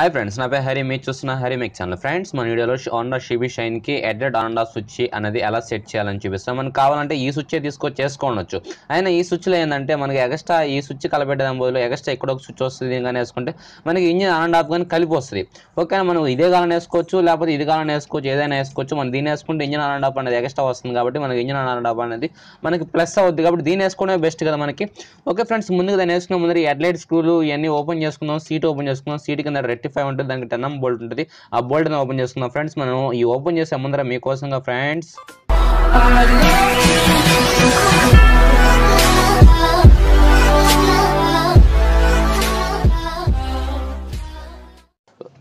Hi friends నా పేరు హరి మీరు చూస్తున్న హరి మేక్ ఛానల్ ఫ్రెండ్స్ మన వీడియోలో హోండా సిబీ షైన్ కి added on and off switch అనేది ఎలా సెట్ చేయాలని చూపిస్తాం. మనకు కావాలంటే ఈ స్విచ్ తీసుకొని చేసుకోవచ్చు. అయినా ఈ స్విచ్లో ఏంటంటే మనకి ఎగస్ట్రా ఈ స్విచ్ కలపెట్టడం బదులు ఎగస్ట్రా ఇక్కడ ఒక స్విచ్ వస్తుంది కానీ వేసుకుంటే మనకి ఇంజిన్ ఆన్ అండ్ ఆఫ్ కానీ కలిపి వస్తుంది. ఓకేనా, మనం ఇదే కాలం వేసుకోవచ్చు, లేకపోతే ఇది కాలం వేసుకోవచ్చు, ఏదైనా వేసుకోవచ్చు. మనం దీన్ని వేసుకుంటే ఇంజిన్ ఆన్ అండ్ ఆఫ్ అనేది ఎగస్ట్రా వస్తుంది కాబట్టి మనకి ఇంజిన్ ఆన్ అండ్ ఆఫ్ అనేది మనకి ప్లస్ అవుతుంది. కాబట్టి దీన్ని వేసుకోవడమే బెస్ట్ కదా మనకి. ఓకే ఫ్రెండ్స్, ముందుగా దాన్ని వేసుకున్న ముందు ఈ హెడ్లైట్ స్క్రూలు ఇవన్నీ ఓపెన్ చేసుకుందాం. సీట్ ఓపెన్ చేసుకుందాం. సీట్ కింద రెట్టి 5 ఉంటుంది, దానికి 10mm బోల్ట్ ఉంటుంది. ఆ బోల్ట్ని ఓపెన్ చేసుకుందాం. ఫ్రెండ్స్ మనం ఈ ఓపెన్ చేసే ముందర మీకోసం ఫ్రెండ్స్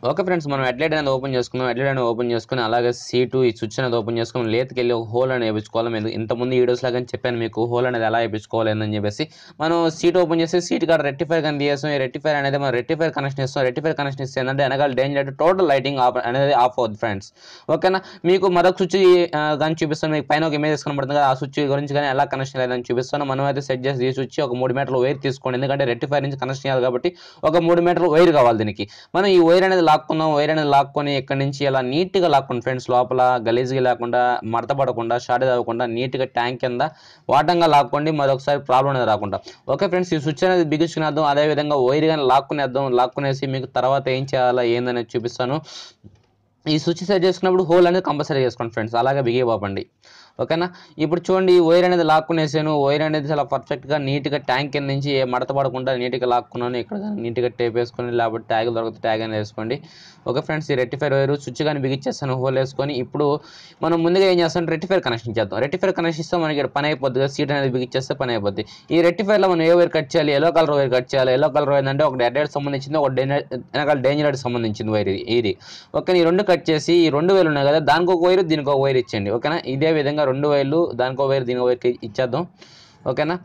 ఓకే ఫ్రెండ్స్ మనం హెడ్లైట్ అనేది ఓపెన్ చేసుకున్నాం. హెడ్లైట్ అనేది ఓపెన్ చేసుకుని అలాగే సీటు ఈ స్విచ్ అనేది ఓపెన్ చేసుకుని లేతకెళ్ళి ఒక హోల్ అనేది వేయించుకోవాలి. నేను ఇంతకుముందు వీడియోస్ లాగా చెప్పాను మీకు హోల్ అనేది ఎలా వేయించుకోవాలి అని చెప్పేసి. మనం సీట్ ఓపెన్ చేసి సీట్ కాడ రెక్టిఫైర్ కానీ తీసేస్తాం. ఈ రెక్టిఫైర్ అనేది మనం రెక్టిఫైర్ కనెక్షన్ ఇస్తాం. రెక్టిఫైర్ కనెక్షన్ ఇస్తే అంటే వెనకాల డేంజర్ టోటల్ లైటింగ్ ఆఫ్ అనేది ఆఫ్ అవుతుంది ఫ్రెండ్స్. ఓకేనా, మీకు మరొక స్విచ్ కానీ చూపిస్తాను. మీకు పైన ఒక ఇమేజ్ కనబడుతుంది కదా, ఆ స్విచ్ గురించి కానీ ఎలా కనెక్షన్ లేదని చూపిస్తాను. మనం అయితే సెట్ చేసి ఈ స్విచ్ ఒక 3 మీటర్లు వైర్ తీసుకోండి, ఎందుకంటే రెక్టిఫైర్ నుంచి కనెక్షన్ చేయాలి కాబట్టి ఒక 3 మీటర్లు వైర్ కావాలి దీనికి. మనం ఈ వైర్ అనేది లాక్కుందాం. వైర్ అనేది లాక్కొని ఇక్కడ నుంచి ఇలా నీట్గా లాక్కోండి ఫ్రెండ్స్. లోపల గలీజ్గా లేకుండా, మడత పడకుండా, షార్టేజ్ అవ్వకుండా నీట్గా ట్యాంక్ కింద వాటంగా లాక్కోండి, మరొకసారి ప్రాబ్లం అనేది రాకుండా. ఓకే ఫ్రెండ్స్, ఈ స్విచ్ అనేది బిగించుకునేద్దాం. అదేవిధంగా వైర్ కానీ లాక్కునేద్దాం. లాక్కునేసి మీకు తర్వాత ఏం చేయాలా ఏందనేది చూపిస్తాను. ఈ స్విచ్ సెట్ చేసుకున్నప్పుడు హోల్ అనేది కంపల్సరీ చేసుకోండి ఫ్రెండ్స్, అలాగే బిగిపోకండి. ఓకేనా, ఇప్పుడు చూడండి వైర్ అనేది లాక్కునేసాను. వైర్ అనేది చాలా పర్ఫెక్ట్గా నీట్గా ట్యాంక్ కింద నుంచి మడత పడకుండా నీట్గా లాక్కున్నాను. ఇక్కడ నీట్గా టేప్ వేసుకొని, లేకపోతే ట్యాగ్ దొరికితే ట్యాగ్ అనేది వేసుకోండి. ఓకే ఫ్రెండ్స్, ఈ రెక్టిఫైర్ వైరు స్విచ్ కానీ బిగించేస్తాను, హోల్ వేసుకొని. ఇప్పుడు మనం ముందుగా ఏం చేస్తాం, రెక్టిఫైర్ కనెక్షన్ చేద్దాం. రెక్టిఫైర్ కనెక్షన్ ఇస్తే మనకి ఇక్కడ పని అయిపోద్ది కదా, సీట్ అనేది బిగించేస్తే పని అయిపోద్ది. ఈ రెక్టిఫైర్లో మనం ఏ వైర్ కట్ చేయాలి, ఎల్లో కలర్ వైర్ కట్ చేయాలి. ఎల్లో కలర్ వైర్ అంటే ఒక డెడ్ సంబంధించింది, ఒక వెనకాల డేంజర్ సంబంధించింది వైర్ ఇది. ఓకే, ఈ రెండు కట్ చేసి ఈ 2 వైర్లు ఉన్నాయి కదా, దానికి ఒక వైరు దీనికి ఒక వైర్ ఇచ్చేయండి. ఓకేనా, ఇదే విధంగా 2 వైర్లు దానికో వైర్ దీనికో వైర్కి ఇచ్చేద్దాం. ఓకేనా,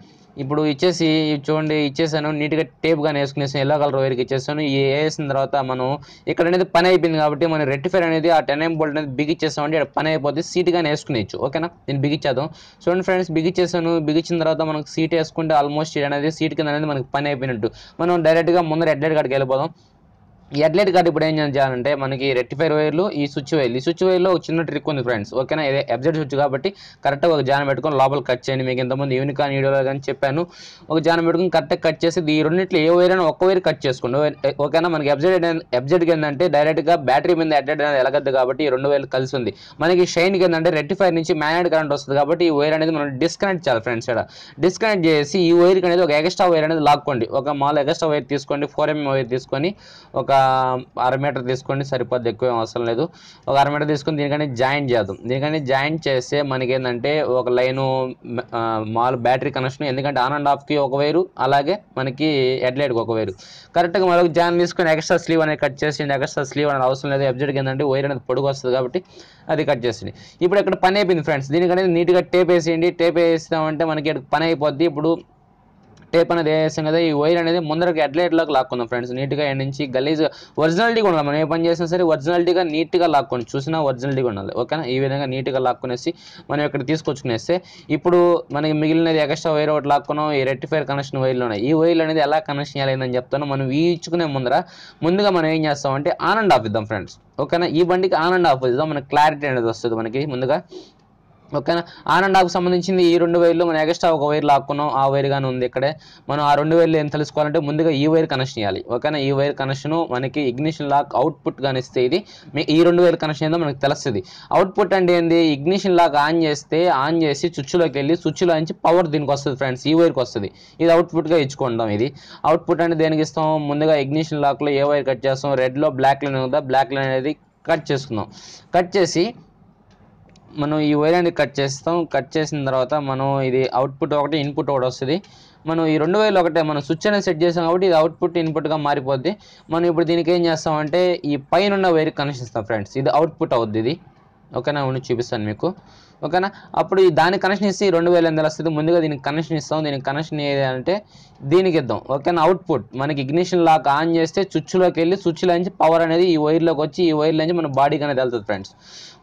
ఇప్పుడు ఇచ్చేసి చూడండి ఇచ్చేసాను. నీట్గా టేప్ కానీ వేసుకునేసాను, ఎల్లో కలర్ వైర్కి ఇచ్చేసాను. ఈ వేసిన తర్వాత మనం ఇక్కడ అనేది పని అయిపోయింది కాబట్టి మనం రెక్టిఫైర్ అనేది ఆ 10mm బోల్ట్ అనేది బిగిచ్చేస్తామంటే ఇక్కడ పని అయిపోద్ది. సీట్ కానీ వేసుకునేచ్చు. ఓకేనా, నేను బిగిచ్చేద్దాం. చూడండి ఫ్రెండ్స్, బిగిచ్చేసాను. బిగించిన తర్వాత మనకు సీట్ వేసుకుంటే ఆల్మోస్ట్ అనేది సీట్ కింద అనేది మనకి పని అయిపోయినట్టు. మనం డైరెక్ట్గా ముందర హెడ్లైట్ కాడికి వెళ్ళిపోదాం. ఈ హెడ్లైట్ కార్డు ఇప్పుడు ఏం చేయాలంటే మనకి రెక్టిఫైర్ వైర్లు ఈ స్విచ్ వైర్లు. ఈ స్విచ్ వైర్లో ఒక చిన్న ట్రిక్ ఉంది ఫ్రెండ్స్. ఓకేనా, ఇది ఎబ్జెడ్ స్విచ్ కాబట్టి కరెక్ట్గా ఒక జాన్ పెట్టుకొని లోపల కట్ చేయండి. మీకు ఇంతమంది యూనికాన్ వీడియోలో కానీ చెప్పాను, ఒక జాన్ పెట్టుకుని కరెక్ట్గా కట్ చేసి ఈ రెండింటిలో ఏ వైర్ అయినా ఒక్క వైర్ కట్ చేసుకోండి. ఓకేనా, మనకి ఎబ్జెడ్ ఏంటంటే డైరెక్ట్గా బ్యాటరీ మీద హెడ్లైట్ అనేది ఎలగద్దు కాబట్టి ఈ 2 వైర్లు కలిసి ఉంది. మనకి షైన్ ఏంటంటే రెక్టిఫైర్ నుంచి మ్యాగ్నెట్ కరెంట్ వస్తుంది కాబట్టి ఈ వైర్ అనేది మనం డిస్కనెక్ట్ చేయాలి ఫ్రెండ్స్. ఇక్కడ డిస్కనెక్ట్ చేసి ఈ వైర్కి అనేది ఒక ఎగస్ట్రా వైర్ అనేది లాక్కోండి. ఒక మాల్ ఎగస్ట్రా వైర్ తీసుకోండి, 4mm వైర్ తీసుకొని ఒక 1/2 మీటర్ తీసుకోండి, సరిపోద్ది, ఎక్కువ అవసరం లేదు. ఒక 1/2 మీటర్ తీసుకొని దీనికని జాయింట్ చేద్దాం. దీనికని జాయింట్ చేస్తే మనకి ఏంటంటే ఒక లైను మాల్ బ్యాటరీ కనెక్షన్, ఎందుకంటే ఆన్ అండ్ ఆఫ్కి ఒక వైరు, అలాగే మనకి హెడ్లైట్కి ఒక వైరు. కరెక్ట్గా మరొక జాయిన్ తీసుకొని ఎక్స్ట్రా స్లీవ్ అనేది కట్ చేసింది. ఎక్స్ట్రా స్లీవ్ అనేది అవసరం లేదు, ఎబ్జెడ్కి ఏంటంటే వైర్ అనేది పొడుగు వస్తుంది కాబట్టి అది కట్ చేసింది. ఇప్పుడు ఇక్కడ పని అయిపోయింది ఫ్రెండ్స్. దీనికనేది నీట్గా టేప్ వేసేయండి. టేప్ వేస్తామంటే మనకి ఇక్కడ పని అయిపోద్ది. ఇప్పుడు టేప్ అనేది వేసాం కదా, ఈ వైర్ అనేది ముందరకి హెడ్లైట్లోకి లాక్కుందాం ఫ్రెండ్స్. నీట్గా ఎండ్ నుంచి గలీజ్గా ఒరిజినాలిటీగా ఉండాలి. మనం ఏ పని చేసినా సరే ఒరిజినాలిటీగా నీట్గా లాక్కొని చూసినా ఒరిజినాలిటీగా ఉండాలి. ఓకేనా, ఈ విధంగా నీట్గా లాక్కునేసి మనం ఇక్కడ తీసుకొచ్చుకునేస్తే ఇప్పుడు మనకి మిగిలినది ఎక్స్ట్రా వైర్ ఒకటి లాక్కున్నాం. ఈ రెక్టిఫైర్ కనెక్షన్ వైర్లు ఉన్నాయి. ఈ వైర్లు అనేది ఎలా కనెక్షన్ చేయాలని చెప్తాను. మనం ఇచ్చుకునే ముందుగా మనం ఏం చేస్తామంటే ఆన్ అండ్ ఆఫ్ ఇద్దాం ఫ్రెండ్స్. ఓకేనా, ఈ బండికి ఆన్ అండ్ ఆఫ్ ఇద్దాం, మనకి క్లారిటీ అనేది వస్తుంది మనకి ముందుగా. ఓకేనా, ఆన్ అండ్ ఆఫ్కి సంబంధించింది ఈ 2 వైర్లు మనం ఎగస్ట్రా ఒక వైర్ లాక్కున్నాం, ఆ వైర్ కానీ ఉంది ఇక్కడే. మనం ఆ 2 వైర్లు ఏం తెలుసుకోవాలంటే ముందుగా ఈ వైర్ కనెక్షన్ చేయాలి. ఓకేనా, ఈ వైర్ కనెక్షన్ మనకి ఇగ్నిషన్ లాక్ అవుట్పుట్ కానీ ఇస్తే ఇది ఈ 2 వైర్ కనెక్షన్ ఏందో మనకు తెలుస్తుంది. అవుట్పుట్ అంటే ఏంది, ఇగ్నిషన్ లాక్ ఆన్ చేస్తే ఆన్ చేసి స్విచ్లోకి వెళ్ళి స్విచ్లో నుంచి పవర్ దీనికి వస్తుంది ఫ్రెండ్స్, ఈ వైర్కి వస్తుంది. ఇది అవుట్పుట్గా ఇచ్చుకుంటాం. ఇది అవుట్పుట్ అంటే దేనికి ఇస్తాం, ముందుగా ఇగ్నిషన్ లాక్లో ఏ వైర్ కట్ చేస్తాం, రెడ్లో బ్లాక్ లైన్ ఉందా, బ్లాక్ లైన్ అనేది కట్ చేసుకుందాం. కట్ చేసి మనం ఈ వైర్ అనేది కట్ చేస్తాం. కట్ చేసిన తర్వాత మనం ఇది అవుట్పుట్ ఒకటి ఇన్పుట్ ఒకటి వస్తుంది. మనం ఈ 2 వైర్లు ఒకటే, మనం స్విచ్ అనేది సెట్ చేసాం కాబట్టి ఇది అవుట్పుట్ ఇన్పుట్గా మారిపోద్ది. మనం ఇప్పుడు దీనికి ఏం చేస్తామంటే ఈ పైన వైర్కి కనెక్షన్ ఇస్తాం ఫ్రెండ్స్, ఇది అవుట్పుట్ అవుద్ది ఇది. ఓకేనా, ఉండి చూపిస్తాను మీకు. ఓకేనా, అప్పుడు దాని కనెక్షన్ ఇస్తే 2800 వస్తుంది. ముందుగా దీనికి కనెక్షన్ ఇస్తాం. దీనికి కనెక్షన్ ఏది అంటే దీనికి ఇద్దాం. ఓకేనా, అవుట్పుట్ మనకి ఇగ్నిషన్ లాక్ ఆన్ చేస్తే స్విచ్లోకి వెళ్ళి స్విచ్లో నుంచి పవర్ అనేది ఈ వైర్లోకి వచ్చి ఈ వైర్లో నుంచి మన బాడీకి అనేది వెళ్తుంది ఫ్రెండ్స్.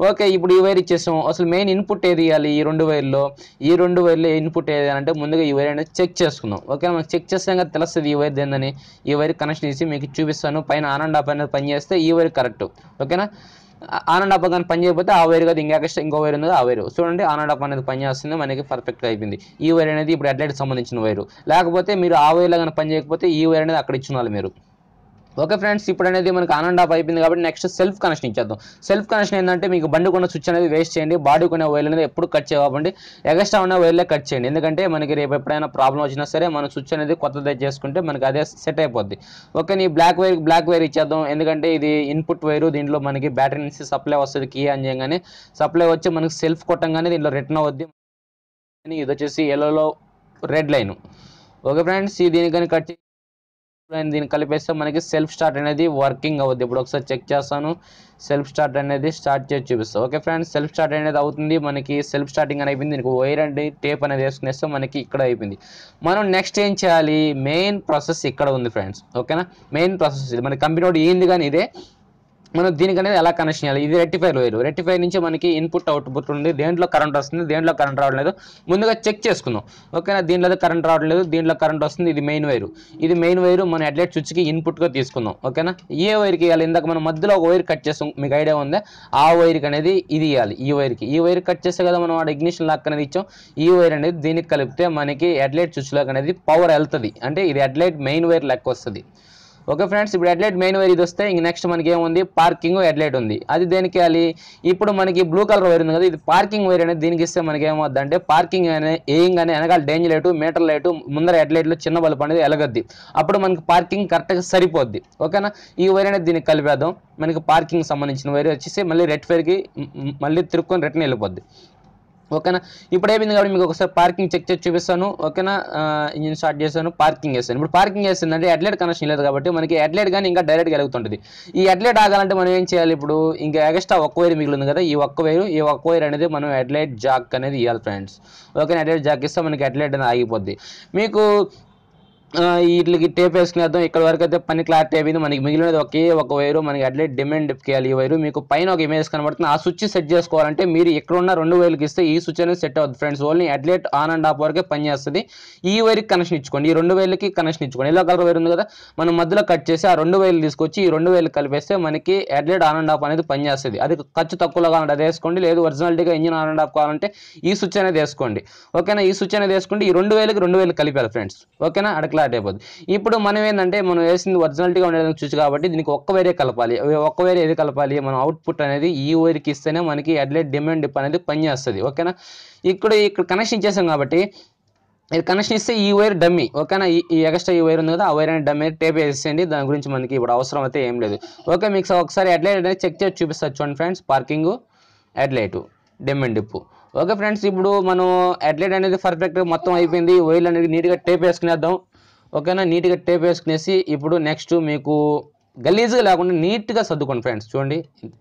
ఓకే, ఇప్పుడు ఈ వైర్ ఇచ్చేస్తాం. అసలు మెయిన్ ఇన్పుట్ ఏది ఇవ్వాలి ఈ రెండు వైర్లో ఇన్పుట్ ఏది అంటే ముందుగా ఈ వైర్ అనేది చెక్ చేసుకుందాం. ఓకేనా, మనం చెక్ చేస్తే కదా తెలుస్తుంది ఈ వైర్ ఏందని. ఈ వైర్ కనెక్షన్ ఇచ్చి మీకు చూపిస్తాను. పైన ఆన్ అండ్ ఆఫ్ అనేది పనిచేస్తే ఈ వైర్ కరెక్ట్. ఓకేనా, ఆన్ అండ్ ఆఫ్ కానీ పని చేయకపోతే ఆ వైర్ కాదు ఇంకో వైర్ ఉంది, ఆ వైరు చూడండి ఆన్ అండ్ ఆఫ్ అనేది పని చేస్తుంది, మనకి పర్ఫెక్ట్గా అయిపోయింది. ఈ వైర్ అనేది ఇప్పుడు హెడ్లైట్ సంబంధించిన వైరు. లేకపోతే మీరు ఆ వైర్లో కానీ పని చేయకపోతే ఈ వైర్ అనేది అక్కడ ఇచ్చిన వాళ్ళు మీరు. ఓకే ఫ్రెండ్స్, ఇప్పుడు అనేది మనకు ఆన్ అండ్ ఆఫ్ అయిపోయింది కాబట్టి నెక్స్ట్ సెల్ఫ్ కనెక్షన్ ఇచ్చేద్దాం. సెల్ఫ్ కనెక్షన్ ఏంటంటే మీకు బండి కొన్న స్విచ్ అనేది వేస్ట్ చేయండి, బాడీ కొనే వైర్లు అనేది ఎప్పుడు కట్ చేయకండి, ఎగస్ట్రా ఉన్న వైర్లే కట్ చేయండి. ఎందుకంటే మనకి రేపు ఎప్పుడైనా ప్రాబ్లం వచ్చినా సరే మనం స్విచ్ అనేది కొత్తది చేసుకుంటే మనకి అదే సెట్ అయిపోద్ది. ఓకే, నీ బ్లాక్ వైర్ ఇచ్చేద్దాం. ఎందుకంటే ఇది ఇన్పుట్ వైరు, దీంట్లో మనకి బ్యాటరీ నుంచి సప్లై వస్తుంది. కీ అని చేయగానే సప్లై వచ్చి మనకి సెల్ఫ్ కొట్టంగానే దీంట్లో రిటర్న్ అవుద్ది. ఇది వచ్చేసి yellow red line. Okay friends, దీనికి కానీ కట్ దీన్ని కలిపేస్తే మనకి సెల్ఫ్ స్టార్ట్ అనేది వర్కింగ్ అవుద్ది. ఇప్పుడు ఒకసారి చెక్ చేస్తాను, సెల్ఫ్ స్టార్ట్ అనేది స్టార్ట్ చేసి చూపిస్తాను. ఓకే ఫ్రెండ్స్, సెల్ఫ్ స్టార్ట్ అనేది అవుతుంది, మనకి సెల్ఫ్ స్టార్టింగ్ అని అయిపోయింది. దీనికి వైర్ అండి టేప్ అనేది వేసుకునేస్తే మనకి ఇక్కడ అయిపోయింది. మనం నెక్స్ట్ ఏం చేయాలి, మెయిన్ ప్రాసెస్ ఇక్కడ ఉంది ఫ్రెండ్స్. ఓకేనా, మెయిన్ ప్రాసెస్ ఇది మన కంపెనీ ఒకటి ఏంది కానీ ఇదే. మనం దీనికనేది ఎలా కనెక్షన్ చేయాలి, ఇది రెక్టిఫైర్ వైరు. రెక్టిఫైర్ నుంచి మనకి ఇన్పుట్ అవుట్పుట్ ఉంది, దేంట్లో కరెంట్ వస్తుంది దేంట్లో కరెంట్ రావట్లేదు ముందుగా చెక్ చేసుకుందాం. ఓకేనా, దీంట్లో కరెంట్ రావట్లేదు దీంట్లో కరెంట్ వస్తుంది, ఇది మెయిన్ వైరు. ఇది మెయిన్ వైరు మన హెడ్లైట్ స్విచ్కి ఇన్పుట్గా తీసుకుందాం. ఓకేనా, ఏ వైర్కి ఇవ్వాలి, ఇందాక మనం మధ్యలో ఒక వైర్ కట్ చేస్తాం మీకు ఐడియా ఉందా, ఆ వైర్కి అనేది ఇది ఇవ్వాలి. ఈ వైర్ కట్ చేస్తే కదా మనం వాడు ఇగ్నిషన్ లాక్ అనేది ఇచ్చాం. ఈ వైర్ అనేది దీనికి కలిపితే మనకి హెడ్లైట్ స్విచ్లోకి అనేది పవర్ వెళ్తుంది, అంటే ఇది హెడ్లైట్ మెయిన్ వైర్ లెక్క వస్తుంది. ఓకే ఫ్రెండ్స్, ఇప్పుడు హెడ్లైట్ మెయిన్ వైర్ ఇది వస్తే ఇంక నెక్స్ట్ మనకి ఏముంది, పార్కింగ్ హెడ్లైట్ ఉంది. అది దేనికి ఇవ్వాలి, ఇప్పుడు మనకి బ్లూ కలర్ వైర్ ఉంది కదా, ఇది పార్కింగ్ వైర్ అనేది దీనికి ఇస్తే మనకి ఏమవుద్దంటే పార్కింగ్ అనే ఏయంగానే వెనకాల డేంజర్ లైట్ మీటర్ లైట్ ముందర హెడ్లైట్లో చిన్న బల్బ్ అనేది వెలగద్ది, అప్పుడు మనకి పార్కింగ్ కరెక్ట్గా సరిపోద్ది. ఓకేనా, ఈ వైర్ అనేది దీనికి కలిపేద్దాం. మనకి పార్కింగ్ సంబంధించిన వైర్ వచ్చేసి మళ్ళీ రెడ్ వైర్కి మళ్ళీ తిరుక్కొని రిటర్న్ వెళ్ళిపోద్ది. ఓకేనా, ఇప్పుడు ఏమైంది కాబట్టి మీకు ఒకసారి పార్కింగ్ చెక్ చేసి చూపిస్తాను. ఓకేనా, ఇంజిన్ స్టార్ట్ చేశాను, పార్కింగ్ చేశాను. ఇప్పుడు పార్కింగ్ చేసిందంటే హెడ్లైట్ కనెక్షన్ లేదు కాబట్టి మనకి హెడ్లైట్ కానీ ఇంకా డైరెక్ట్గా వెలుగుతుంటుంది. ఈ హెడ్లైట్ ఆగాలంటే మనం ఏం చేయాలి, ఇప్పుడు ఇంకా ఎగస్ట్రా ఒక్క వైర్ మిగిలింది కదా, ఈ ఒక్క వైర్ అనేది మనం హెడ్లైట్ జాక్ అనేది ఇవ్వాలి ఫ్రెండ్స్. ఓకేనా, హెడ్లైట్ జాక్ ఇస్తే మనకి హెడ్లైట్ అనేది ఆగిపోద్ది. మీకు వీటికి టేప్ వేసుకునేద్దాం. ఇక్కడ వరకు అయితే పని క్లారిటీ అయిపోయింది. మనకి మిగిలినది ఒక వైరు, మనకి హెడ్లైట్ డిమాండ్ డిప్కేయాలి. ఈ వైరు మీకు పైన ఒక ఇమేజ్ కనబడుతుంది, ఆ స్విచ్ సెట్ చేసుకోవాలంటే మీరు ఇక్కడ ఉన్న రెండు వైర్లకి ఇస్తే ఈ స్విచ్ అనేది సెట్ అవుతుంది friends. Only headlight on and off వరకే పనిచేస్తుంది. ఈ వైర్కి కనెక్షన్ ఇచ్చుకోండి, ఈ రెండు వైర్లకి కనెక్షన్ ఇచ్చుకోండి. ఇలా కలర్ వైర్ ఉంది కదా, మనం మధ్యలో కట్ చేసి ఆ రెండు వైర్లు తీసుకొచ్చి ఈ రెండు వైర్లు కలిపేస్తే మనకి హెడ్లైట్ ఆన్ అండ్ ఆఫ్ అనేది పనిచేస్తుంది. అది ఖర్చు తక్కువలో కావాలంటే అది వేసుకోండి, లేదు ఒరిజినాలిటీగా ఇంజిన్ ఆన్ అండ్ ఆఫ్ కావాలంటే ఈ స్విచ్ అనేది వేసుకోండి. ఓకేనా, ఈ స్విచ్ అనేది వేసుకోండి, ఈ రెండు వైర్లు కలిపాలి ఫ్రెండ్స్. ఓకేనా, అక్కడ అయిపోద్ది. ఇప్పుడు మనం ఏంటంటే మనం వేసింది ఒరిజినాలిటీగా ఉండేది చూసి కాబట్టి దీనికి ఒక్క వైరే కలపాలి. ఒక్క వైర్ ఏది కలపాలి, మనం అవుట్పుట్ అనేది ఈ వైర్కి ఇస్తేనే మనకి హెడ్లైట్ డిమాండ్ డిప్ అనేది పనిచేస్తుంది. ఓకేనా, ఇక్కడ కనెక్షన్ ఇచ్చేసాం కాబట్టి ఇది కనెక్షన్ ఇస్తే ఈ వైర్ డమ్మీ. ఓకేనా, ఈ ఎగస్ట్రా ఈ వైర్ ఉంది కదా, ఆ వైర్ అనేది డమ్మీ టేప్ వేసేయండి, దాని గురించి మనకి ఇప్పుడు అవసరం అయితే ఏం లేదు. ఓకే, మీకు ఒకసారి హెడ్లైట్ అనేది చెక్ చేసి చూపిస్తారు చూడండి friends, parking headlight dim and dip. Okay friends, ఇప్పుడు మనం హెడ్లైట్ అనేది పర్ఫెక్ట్ మొత్తం అయిపోయింది. వైర్ అనేది నీట్గా టేప్ వేసుకునేద్దాం. ఓకేనా, నీట్గా టేప్ వేసుకునేసి ఇప్పుడు నెక్స్ట్ మీకు గలీజ్గా లేకుండా నీట్గా సర్దుకోండి ఫ్రెండ్స్. చూడండి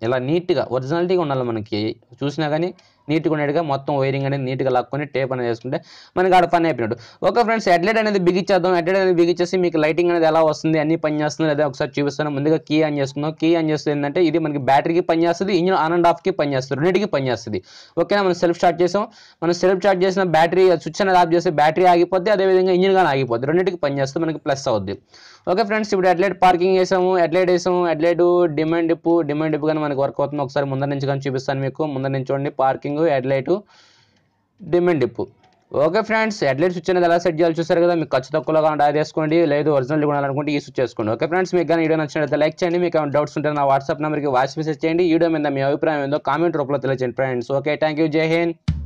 ఇలా నీట్గా ఒరిజినాలిటీగా ఉండాలి, మనకి చూసినా కానీ నీట్గా ఉండేట్టుగా మొత్తం వైరింగ్ అనేది నీట్గా లాక్కొని టేప్ అనేది వేసుకుంటే మనకి ఆడ పని అయిపోయినట్టు. ఓకే ఫ్రెండ్స్, హెడ్లైట్ అనేది బిగించేద్దాం. హెడ్లైట్ అనేది బిగించేసి మీకు లైటింగ్ అనేది ఎలా వస్తుంది, అన్ని పని చేస్తుంది లేదా ఒకసారి చూపిస్తాను. ముందుగా కీ ఆన్ చేసుకుందాం. కీ ఆన్ చేస్తుంది ఏంటంటే ఇది మనకి బ్యాటరీకి పని చేస్తుంది, ఇంజిన్ ఆన్ అండ్ ఆఫ్కి పని చేస్తుంది, రెండింటికి పని చేస్తుంది. ఓకేనా, మనం సెల్ఫ్ స్టార్ట్ చేసాం. మనం సెల్ఫ్ స్టార్ట్ చేసిన బ్యాటరీ స్విచ్ అనేది ఆఫ్ చేస్తే బ్యాటరీ ఆగిపోద్ది, అదేవిధంగా ఇంజిన్ కానీ ఆగిపోద్ది, రెండింటికి పని చేస్తుంది, మనకి ప్లస్ అవుద్ది. ఓకే ఫ్రెండ్స్, ఇప్పుడు హెడ్లైట్ పార్కింగ్ చేసాము, హెడ్లైట్ వేసాము, హెడ్లైట్ డిమాండ్ డిప్ కానీ మనకి వర్క్ అవుతుంది. ఒకసారి ముందర నుంచి కానీ చూపిస్తాను మీకు. ముందర నుంచి చూడండి, parking headlight dim and dip. Okay friends, headlight switch అనేది ఎలా సెట్ చేయాలి చూసారు కదా, మీకు ఖర్చు తక్కువలో కానీ అది వేసుకోండి, లేదు ఒరిజినల్ కొనాలనుకుంటే ఈ స్విచ్ చేసుకోండి. ఓకే ఫ్రెండ్స్, మీకు కానీ వీడియో నచ్చినట్లయితే లైక్ చేయండి, మీకు ఏమైనా డౌట్స్ ఉంటే నా వాట్సాప్ నెంబర్కి వాయిస్ మెసేజ్ చేయండి. వీడియో మీద మీ అభిప్రాయం ఏందో కామెంట్ రూపంలో తెలియజేయండి ఫ్రెండ్స్. ఓకే, థ్యాంక్ యూ, జై హింద్.